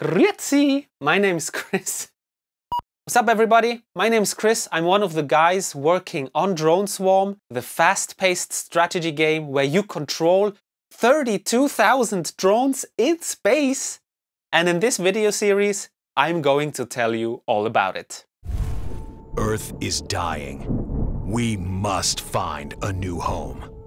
Grüezi! My name's Chris. What's up everybody? My name's Chris. I'm one of the guys working on Drone Swarm, the fast-paced strategy game where you control 32,000 drones in space. And in this video series, I'm going to tell you all about it. Earth is dying. We must find a new home.